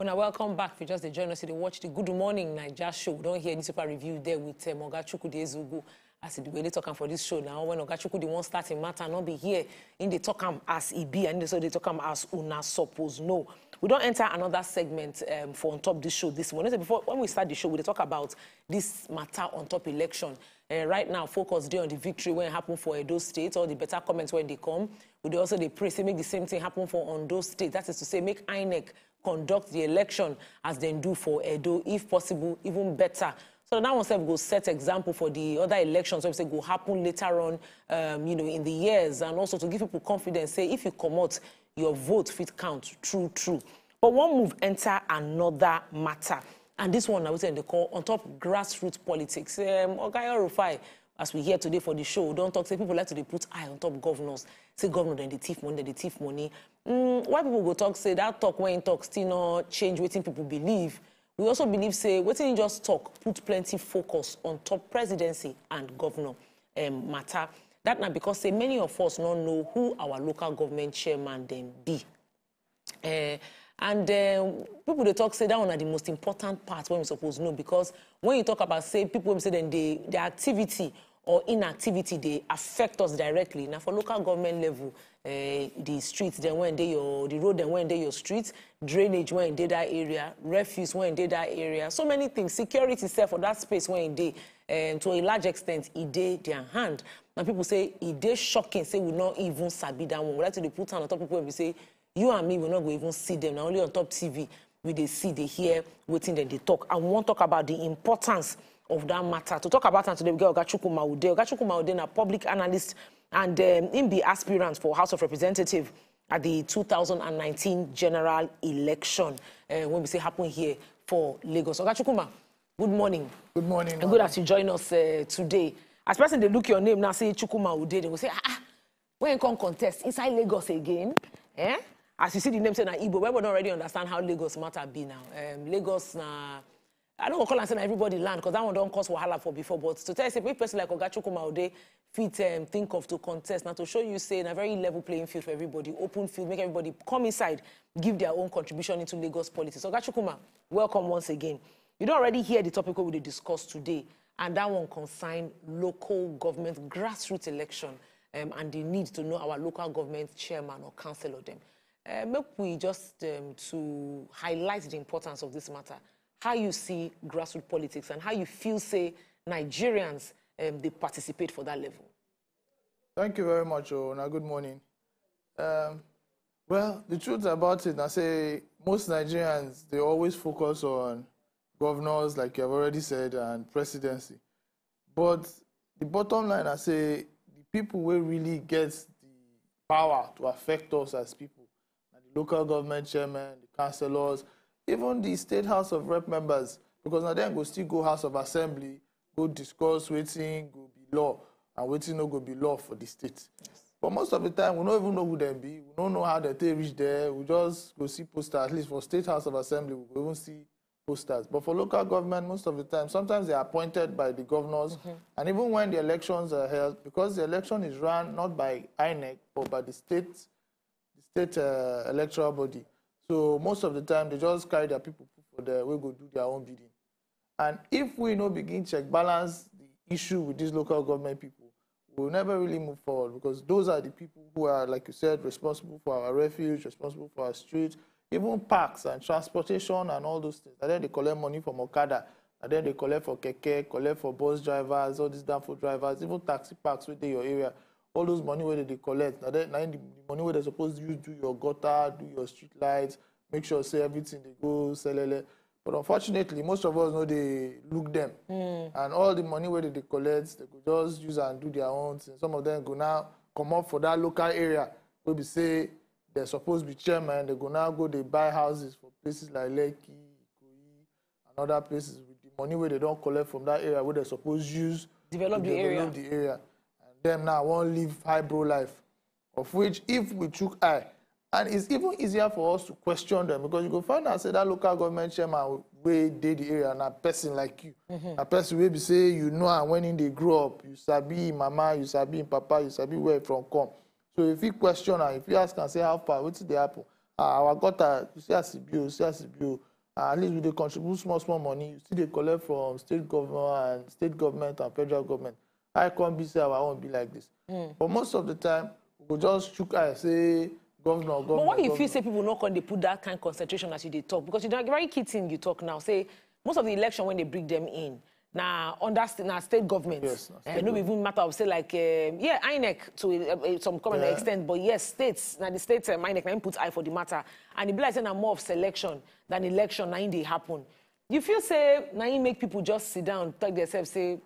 Well, now, welcome back. If you just join us today, watch the Good Morning Nigeria show. We don't hear this super review there with Ogachukwudi Ezeugwu. As the way they talk for this show now, when Ogachukwudi won't start in matter, not be here in the talk as he be, and so they talk as una suppose no. We don't enter another segment for on top this show this morning. Before, when we start the show, we talk about this matter on top election. Right now, focus there on the victory when it happened for Edo State, or the better comments when they come. We also they pray, say, make the same thing happen for Ondo State. That is to say, make INEC conduct the election as they do for Edo, if possible, even better. So that one will set example for the other elections, so go happen later on, you know, in the years, and also to give people confidence, say, if you come out, your vote fit count, true, true. But one move enter another matter. And this one, I was in the call, on top grassroots politics. Ogayo Rufai, as we hear today for the show, don't talk, say people like to they put eye on top governors. Say governor, then they thief money, why people go talk, say that talk, when talk, still not change, waiting people believe. We also believe, say, waiting just talk, put plenty focus on top presidency and governor matter. That now because, say, many of us don't know who our local government chairman then be. People, they talk, say, that one are the most important part when we suppose know, because when you talk about, say, people, say, then their activity or inactivity, they affect us directly. Now, for local government level, the streets, then when they your, the road, then when they your streets, drainage when they that area, refuse when they that area, so many things, security itself for that space when they, to a large extent, it they their hand. And people say, it they shocking, say we not even sabi that one. We like to they put on top people and we say, you and me will not go even see them. Now only on top TV, we they see, they hear, waiting, then they talk. And we want to talk about the importance of that matter. To talk about that today, we get Chukwuma Ude. Chukwuma Ude, a public analyst, and him be aspirant for House of Representatives at the 2019 general election, when we say happen here for Lagos. Chukwuma, good morning. Good morning. And good as you join us today. As person they look your name now, say Chukwuma Ude, they will say, ah, when you come contest inside Lagos again, eh? As you see the name say na Igbo, we don't already understand how Lagos matter be now. Lagos na. I don't call and say everybody land, because that one don't cause wahala for before, but to tell you, say, a person like Chukwuma Ude fit think of to contest, now to show you, say, in a very level playing field for everybody, open field, make everybody come inside, give their own contribution into Lagos politics. So, Chukwuma, welcome once again. You don't already hear the topic we discussed today, and that one concerns local government grassroots election and the need to know our local government chairman or councillor them. Make we just to highlight the importance of this matter. How you see grassroots politics and how you feel, say, Nigerians, they participate for that level? Thank you very much, Ona. Good morning. Well, the truth about it, I say most Nigerians, they always focus on governors, like you have already said, and presidency. But the bottom line, I say, the people will really get the power to affect us as people, and the local government chairman, the councillors, even the State House of Rep members, because now then go still go House of Assembly, go discuss waiting, go be law, and waiting no go be law for the state. Yes. But most of the time, we don't even know who they be, we don't know how they reach there, we just go see posters, at least for State House of Assembly, we go even see posters. But for local government, most of the time, sometimes they are appointed by the governors, and even when the elections are held, because the election is run not by INEC, but by the state electoral body. So most of the time, they just carry their people for the way go do their own bidding. And if we no begin check balance the issue with these local government people, we'll never really move forward, because those are the people who are, like you said, responsible for our refuge, responsible for our streets, even parks and transportation and all those things. And then they collect money from Okada. And then they collect for keke, collect for bus drivers, all these downfall drivers, even taxi parks within your area. All those money where they collect, now the money where they're supposed to use, do your gutter, do your street lights, make sure say everything they go, sell. But unfortunately, most of us know they look them. And all the money where they collect, they could just use and do their own thing. Some of them go now come up for that local area. Where we say they're supposed to be chairman, they go now go, they buy houses for places like Lekki, Ikoyi, and other places with the money where they don't collect from that area where they're supposed to use. Develop the area. Them now won't live highbrow life, of which if we took eye, and it's even easier for us to question them, because you go find out say that local government chairman way did the area and a person like you, a person will be say you know and when in they grow up, you sabi mama, you sabi papa, you sabi where from come. So if you question and if you ask and say how far, what's the apple? Our gutter, you see as you At least with the contribute small money, you see they collect from state government and federal government. I can't be say I won't be like this. Mm. But most of the time, we just shook and say governor. But what if you say people not going to put that kind of concentration as you they talk? Because you don't very key thing you talk now. Say most of the election when they bring them in. Now, under state government, yes, it no even matter of say like yeah, INEC to some common extent, but yes, states now the states INEC now put eye for the matter, and the be like say now more of selection than election now in they happen. You feel say now you make people just sit down, talk themselves, say,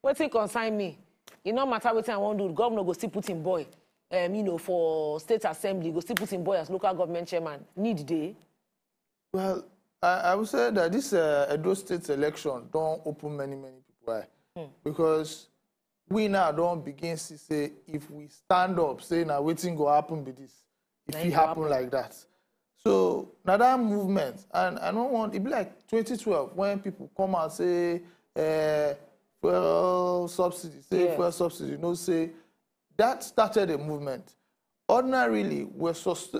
what's it concern me? It no matter what I want to do, governor go still put in boy, you know, for state assembly go still put in boy as local government chairman. Need day. Well. I would say that this Edo State election don't open many people. Why? Because we now don't begin to say if we stand up, say now waiting go happen with this. If it happen like that. So now that movement, and I don't want it be like 2012 when people come and say well subsidy, say well subsidy, no say that started a movement. Ordinarily, we're supposed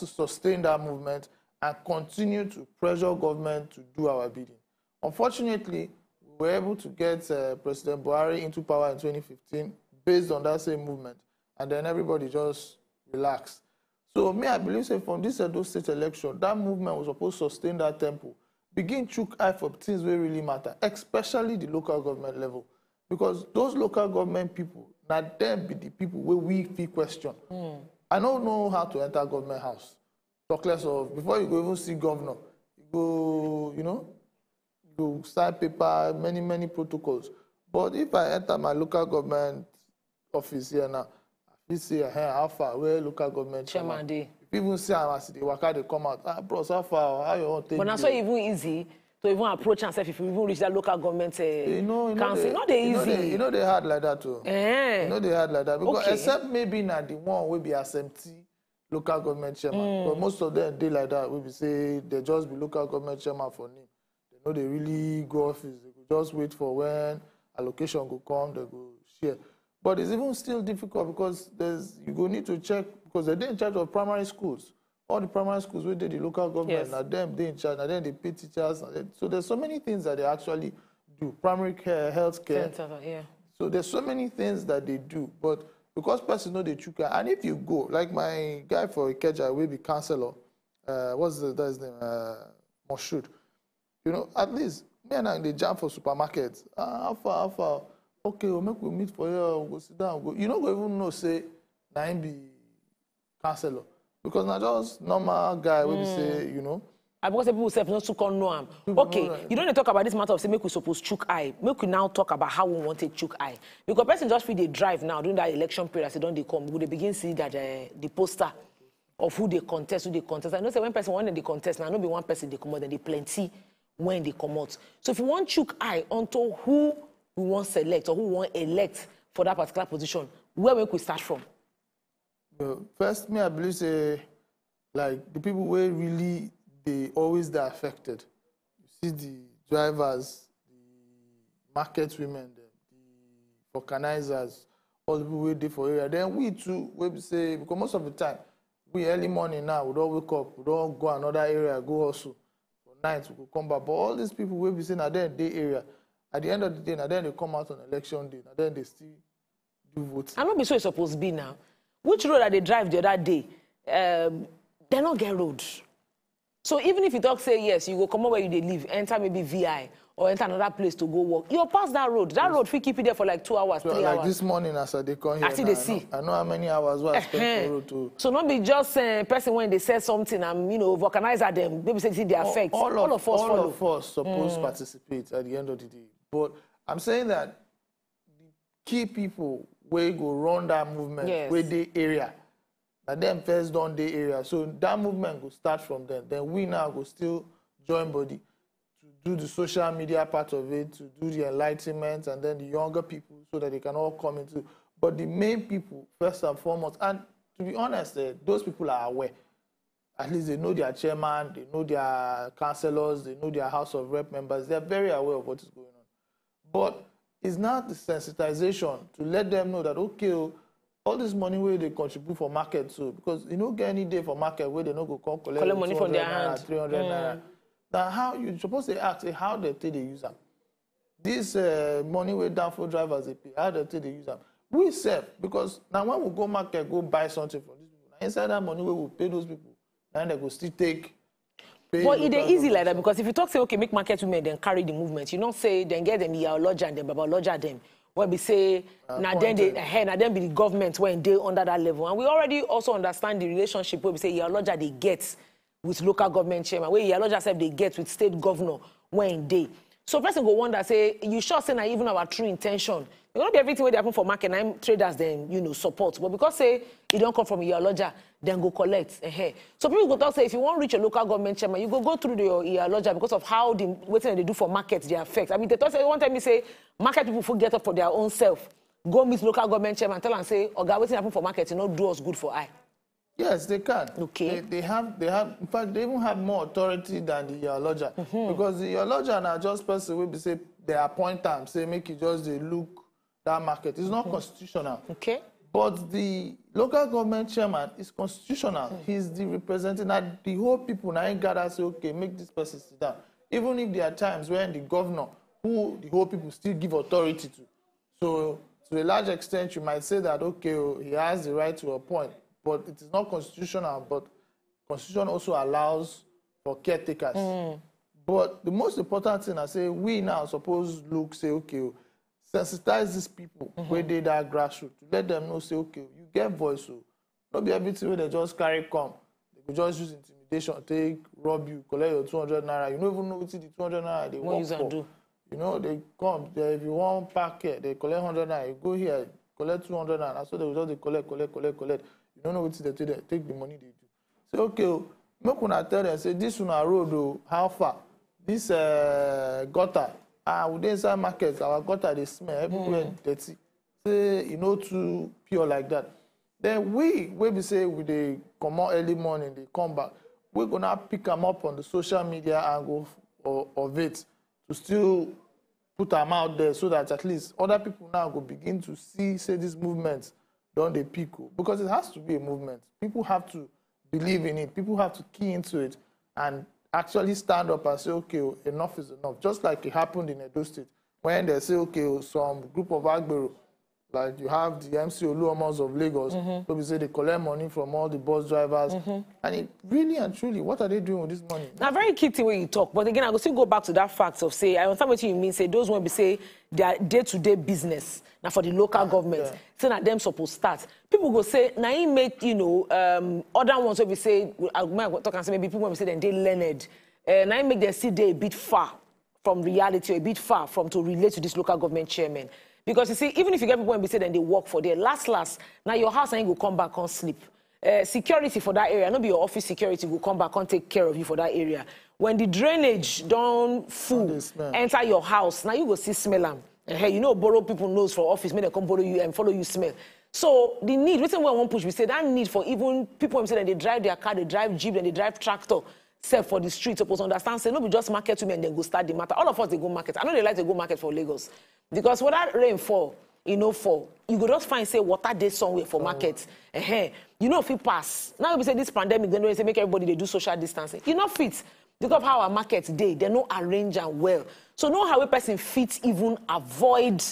to sustain that movement and continue to pressure government to do our bidding. Unfortunately, we were able to get President Buhari into power in 2015 based on that same movement, and then everybody just relaxed. So me, I believe say, from this Edo State election, that movement was supposed to sustain that tempo, begin chook eye for things that really matter, especially the local government level, because those local government people, not them be the people where we feel question. Mm. I don't know how to enter government house. Talk less of, before you go even see governor, you go, you know, you sign paper, many protocols. But if I enter my local government office here now, you see how far, where local government chairman day. If even see how I see the worker, they come out, ah, bro, how far, how you want to take. But that's why even easy to even approach and say, if you even reach that local government council, not the easy. You know they hard like that too. You know they hard like that. Because except maybe not the one will be SMT. Local government chairman, but most of them they like that. We be say they just be local government chairman for name. They know they really go office. They just wait for when allocation go come. They go share. But it's even still difficult because there's you go need to check because they're in charge of primary schools. All the primary schools we did the local government. Now them they in charge. Now then they pay teachers. So there's so many things that they actually do. Primary care, health care. So there's so many things that they do, but. Because person know the chuka, and if you go, like my guy for Ikeja will be councillor, that's his name, Moshud. You know, at least me and I they jam for supermarkets. Alpha, okay, we'll make we meet for here, we'll go sit down, we'll go. You know, we even know say na him be councillor because na just normal guy will be say, you know. Because people say not to know him. Okay, you don't talk about this matter of say make we suppose chook eye. Make we now talk about how we want to chook eye. Because person just feel they drive now during that election period. As they don't they come, we begin see that the poster of who they contest. I know say when person when they contest, now no be one person they come out, then they plenty when they come out. So if you want chook eye onto who we want select or who we want elect for that particular position, where we could start from. First, me I believe say like the people were really. They always they're affected. You see the drivers, the market women, the organizers, all the people waiting for area. Then we too, we say, because most of the time, we early morning now, we don't wake up, we don't go another area, go also. For night, we could come back. But all these people will be saying that they're in their area. At the end of the day, and then they come out on election day, and then they still do voting. I'm not be sure it's supposed to be now. Which road are they drive the other day? They don't get roads. So even if you talk, say, yes, you go come out where you they live, enter maybe VI or enter another place to go work, you'll pass that road. That road, we keep it there for like 2 hours, so 3 hours. Like this morning, as they come here, I know how many hours I spent road to... So not be just a person when they say something and, you know, vulcanizer them, maybe say they affect. All of us supposed to participate at the end of the day. But I'm saying that the key people where go run that movement, with the area, and then first down the area. So that movement will start from them. Then we now will still join body to do the social media part of it, to do the enlightenment, and then the younger people so that they can all come into. But the main people, first and foremost, and to be honest, those people are aware. At least they know their chairman, they know their councillors, they know their House of Rep members. They're very aware of what is going on. But it's not the sensitization to let them know that, okay, all this money where they contribute for market too, because you don't get any day for market where they don't go collect money from their hand, 300 naira. that how you're supposed to ask how they take the user. This money way down for drivers, they pay, how they take the user. We save, because now when we go market, go buy something from these people. Now inside that money, we will pay those people. Now they will still take. But it is easy like that, because if you talk, say, okay, make market women, then carry the movement. You don't say, then get them, your lodger and them, baba lodger them. When we say, now then they ahead, now then be the government when they under that level. And we already also understand the relationship where we say, your lodger they get with local government chairman, where your lodger self they get with state governor when they. So person go wonder, say, you sure say now even our true intention. It won't be everything where they happen for market and traders then, you know, support. But because say you don't come from your lodger, then go collect. So people go talk, say if you want to reach a local government chairman, you go through your lodger because of how the what they do for markets, they affect. I mean, they talk say one time they say market people forget up for their own self. Go meet local government chairman, tell and say, oh God, what's happen for market, you know, do us good for eye. Yes, they can. Okay. They have in fact they even have more authority than the your lodger. Because the your lodger now just person will be say they appoint them, say make it just they look. That market is not constitutional. Okay. But the local government chairman is constitutional. He's the representative. Now, the whole people now gather say, okay, make this person sit down. Even if there are times when the governor, who the whole people still give authority to. So, to a large extent, you might say that, okay, he has the right to appoint. But it is not constitutional. But constitution also allows for caretakers. But the most important thing I say, we now suppose look, say, okay, sensitize these people where they are grassroots. Let them know, say, okay, you get voice. So not be everything where they just carry come. They could just use intimidation, take, rob you, collect your 200 naira. You don't even know it's the 200 naira they want for. Do? You know, they come, if you want park here, they collect 100 naira. You go here, collect 200 naira. So they will just collect. You don't know what they do, they take the money they do. Say, okay, make una tell them, say, this on our road, how far? This gutter. With inside markets, our gutter they smell everywhere dirty. Say you know too pure like that. Then we say we they come out early morning, they come back. We're gonna pick them up on the social media angle of it to still put them out there so that at least other people now go begin to see say this movement don't they pick up. Because it has to be a movement. People have to believe in it. People have to key into it and actually stand up and say, okay, enough is enough. Just like it happened in Edo State, when they say, okay, some group of agbero, like you have the MC Oluomos of Lagos, so we say they collect money from all the bus drivers. And it really and truly, what are they doing with this money? Now, very key thing when you talk, but again, I will still go back to that fact of say, I understand what you mean, say those won't be say their day-to-day business, now for the local government, so that them supposed to start. People go say, now you make, you know, other ones will be say, I might talk and say, maybe people will say then they learned. Now you make them see they a bit far from reality, a bit far from to relate to this local government chairman. Because you see, even if you get people and be said and they work for their last, now your house and you go come back on sleep. Security for that area, not be your office security, will come back and take care of you for that area. When the drainage don't full, enter your house, now you go see smell them. Hey, you know, borrow people nose for office, may they come borrow you and follow you smell. So the need, reason why I want push, we say that need for even people and say that they drive their car, they drive jeep, and they drive tractor. Self for the street, supposed to understand, say, no, we just market to me and then go start the matter. All of us, they go market. I know they like to go market for Lagos. Because when that rain fall, you know, fall, you go just find, say, water day somewhere for market. You know, if it pass. Now, we say this pandemic, then we say, make everybody, they do social distancing. You know, fit. Because of how our market day, they no arrange and well. So, no how a person fit even avoid,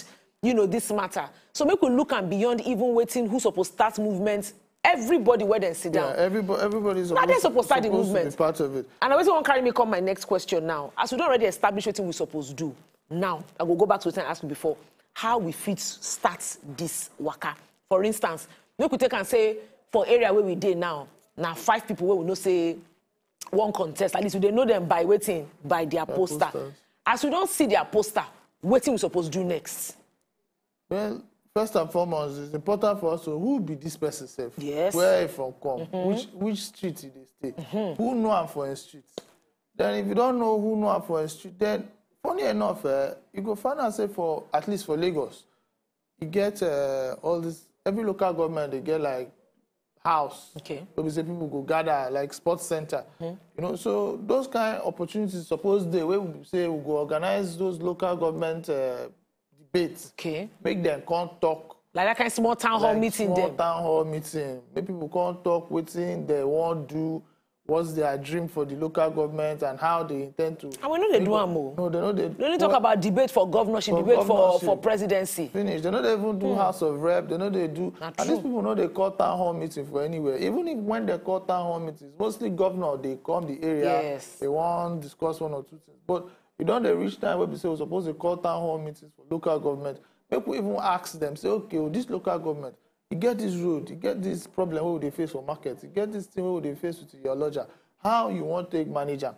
you know, this matter. So, make we look and beyond even waiting who's supposed to start movements. Everybody where they sit down. Yeah, everybody's supposed to start the movement. To be part of it. And I always want to carry me come my next question now. As we don't already establish what we're supposed to do, now I will go back to what I asked you before. How we fit start this waka? For instance, we could take and say for area where we did now 5 people where we know say one contest. At least we don't know them by waiting by their poster. As we don't see their poster, what we're supposed to do next? Well. First and foremost, it's important for us to who be this person self? Yes. Where from come? Which street did they stay? Who know him for a street? Then if you don't know who know him for a street, then funny enough, you go find out say for at least for Lagos, you get all this. Every local government they get like house. Okay. Where we say people go gather like sports center. You know, so those kind of opportunities suppose they where we say we go organize those local government. Debates. Okay. Make them come talk. Like that kind of small town hall meeting. Make people come talk within they won't do what's their dream for the local government and how they intend to... And we know they do AMO. No, they know they... They only talk about debate for governorship, for presidency. Finish. They know they even do House of Rep. They know they do... And these people know they call town hall meeting for anywhere. Even if when they call town hall meetings, mostly governor, they come the area, they want to discuss one or two things. But you don't reach time where we say we're supposed to call town hall meetings for local government. People even ask them, say, okay, well, this local government, you get this road, you get this problem where they face for market, you get this thing where they face with your lodger, how you want to take manager.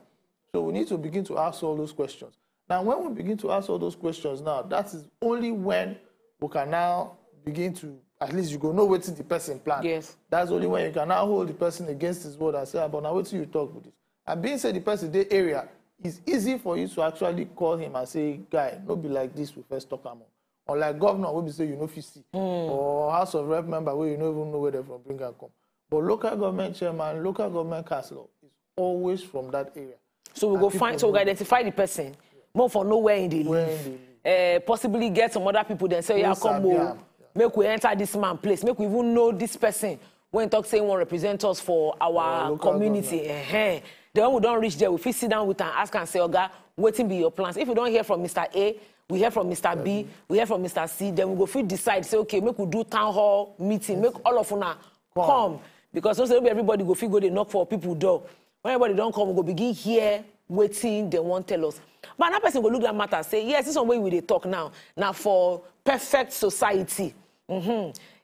So we need to begin to ask all those questions. Now, when we begin to ask all those questions now, that is only when we can now begin to, at least you go know what the person plan. Yes. That's only when you can now hold the person against his word and say, ah, but now wait till you talk with it. And being said the person, the area, it's easy for you to actually call him and say, guy, no be like this, we first talk among. Or like governor, we say you know fifty, or House of Rep member where you don't even know where they're from, bring and come. But local government chairman, local government councillor is always from that area. So we go find, so we identify the person, more for nowhere in the league. Possibly get some other people then say, yeah, come, make we enter this man place, make we even know this person when talk saying one represent us for our community. Then when we don't reach there, we sit down with and ask and say, Oga, waiting be your plans. If you don't hear from Mr. A, we hear from Mr. B, we hear from Mr. C, then we go free decide, say, okay, make we do town hall meeting, make all of una come. Because also everybody go free go, they knock for people door. When everybody don't come, we go begin here, waiting, they won't tell us. But another person go look at matter, say, yes, this is the way we they talk now. Now for perfect society.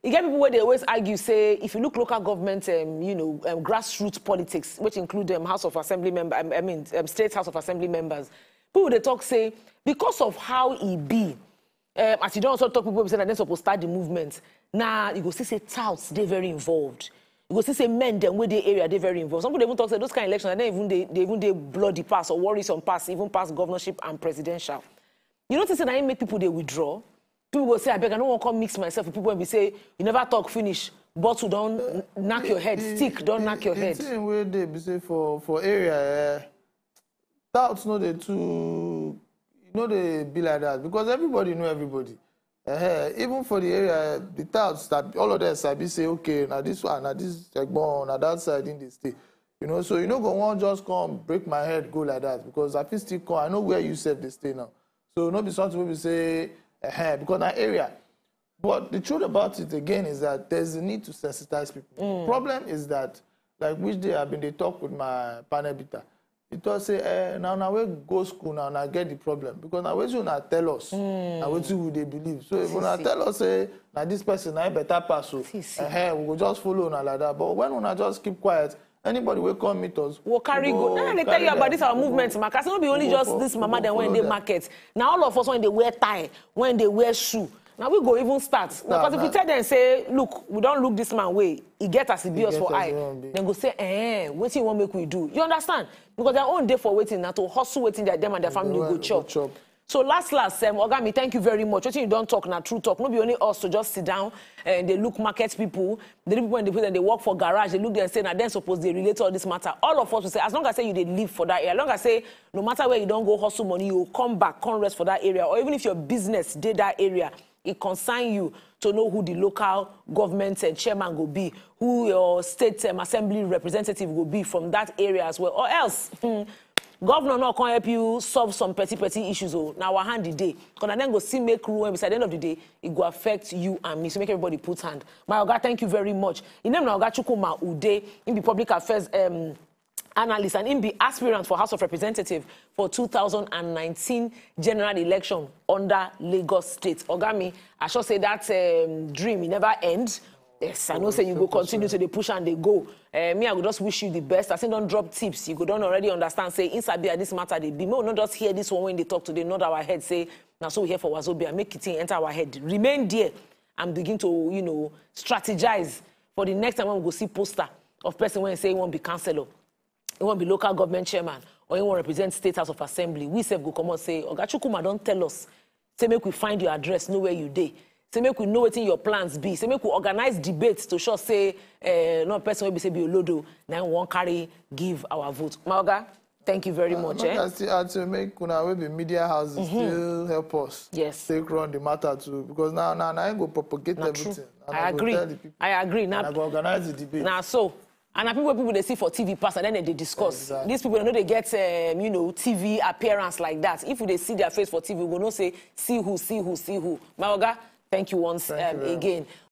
You get people where they always argue, say, if you look local government, you know, grassroots politics, which include House of Assembly members, I mean, State House of Assembly members, people they talk say because of how he be, as you don't also talk people say that they're supposed to start the movement. Now you go see say touts they very involved. You go see say men them where the area they very involved. Some people even talk say those kind of elections and they even bloody pass or worrisome pass even pass governorship and presidential. You notice that I make people they withdraw. People will say I beg I don't want to come mix myself with people and be say you never talk finish. Bottle don't knock your head. Stick don't knock your head. The same way they be say for area. Doubts know they too, you know they be like that because everybody know everybody. Even for the area, the doubts that all of them say, okay, now this one, now this checkbone, now that side in the state. You know, so you know go one just come break my head go like that because I feel still come. I know where you said they stay now. So not be something we say because that area. But the truth about it again is that there's a need to sensitize people. The problem is that like which day I've been they talk with my panel beater. It was say, now we go school now and I get the problem. Because now what you not tell us, now what you they believe. So if you not tell us, say, now this person I better pass, we will just follow now like that. But when we just keep quiet, anybody will come meet us. We'll carry go. Now they tell you about this our movement, Marcus. It won't be only just this mama then when they market. Now all of us when they wear tie, when they wear shoe. Now we go even start. Because if we tell them say, look, we don't look this man way, he get us, he be us for eye. Then go say, what you want make we do? You understand? Because their own day for waiting, not to hustle waiting that them and their family go chop. So last, Ogami, thank you very much. What you don't talk now, true talk. Not be only us to just sit down and they look market people. They look people and they work for garage. They look there and say, now then suppose they relate to all this matter. All of us will say, as long as say you they live for that area, as long as say no matter where you don't go hustle money, you come back, come rest for that area, or even if your business did that area. It consign you to know who the local government chairman will be, who your state assembly representative will be from that area as well. Or else, governor not can help you solve some petty issues. Oh, now our hand the day. Because then go see make rule and beside the end of the day, it will affect you and me. So make everybody put hand. My Oga, thank you very much. In name Oga Chukwuma Ude, in the public affairs analyst and in the aspirant for House of Representatives for 2019 general election under Lagos State. Ogami, I shall say that dream, it never ends. Yes, I know say you go continue to the push and they go. Me, I would just wish you the best. I say don't drop tips. You go don't already understand, say, inside this matter, they be. No, not just hear this one when they talk today, nod our head, say, now so we here for Wazobia, make it in, enter our head. Remain there and begin to, you know, strategize for the next time when we go see poster of person when they say he won't be councillor. He won't be local government chairman, or he won't represent State House of Assembly. We say go come and say, Oga Chukwuma, don't tell us. Say make we find your address, know where you dey. Say make we know what in your plans be. Say make we organize debates to show say no person will be say be Olodo. Now we won't carry give our vote. My Oga, thank you very much. To make una we be media houses still help us. Yes. Take run the matter too because now I go propagate everything. I agree. I agree. Now organize the debate. Now so. And I think what people they see for TV pass and then they discuss. Exactly. These people, I know they get, you know, TV appearance like that. If they see their face for TV, we will not say, see who, see who, see who. My oga, thank you once again.